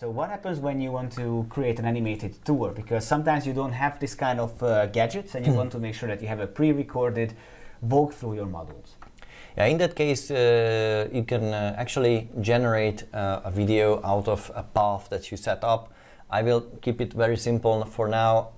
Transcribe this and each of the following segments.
So what happens when you want to create an animated tour? Because sometimes you don't have this kind of gadgets and you want to make sure that you have a pre-recorded walk through your models. Yeah, in that case, you can actually generate a video out of a path that you set up. I will keep it very simple for now.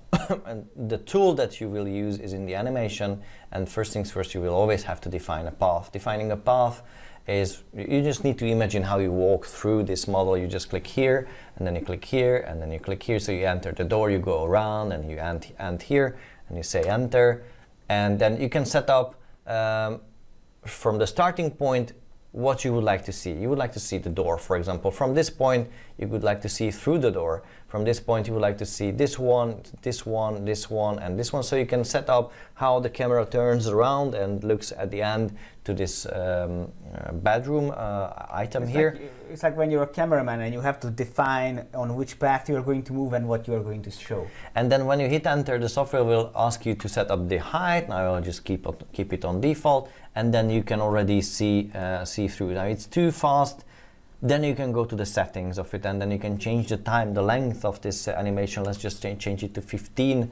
And the tool that you will use is in the animation. And first things first, you will always have to define a path. Defining a path is you just need to imagine how you walk through this model. You just click here, and then you click here, and then you click here. So you enter the door, you go around, and you end here, and you say enter. And then you can set up from the starting point what you would like to see. You would like to see the door, for example. From this point, you would like to see through the door. From this point, you would like to see this one, this one, this one, and this one. So you can set up how the camera turns around and looks at the end to this bedroom item here. It's like when you're a cameraman and you have to define on which path you're going to move and what you're going to show. And then when you hit enter, the software will ask you to set up the height. I will just keep it on default. And then you can already see through. Now it's too fast, then you can go to the settings of it, and then you can change the time, the length of this animation. Let's just change it to 15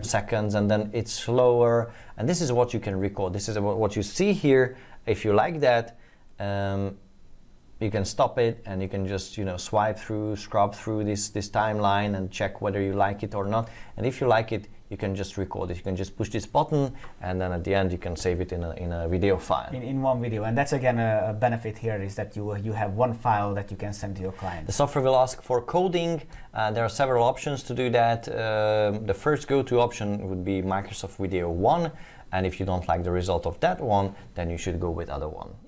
seconds, and then it's slower. And this is what you can record. This is what you see here. If you like that, you can stop it, and you can just swipe through, scrub through this timeline, and check whether you like it or not. And if you like it, you can just record it. You can just push this button, and then at the end you can save it in a video file. In one video. And that's again a benefit here, is that you have one file that you can send to your client. The software will ask for coding. There are several options to do that. The first go-to option would be Microsoft Video 1, and if you don't like the result of that one, then you should go with other one.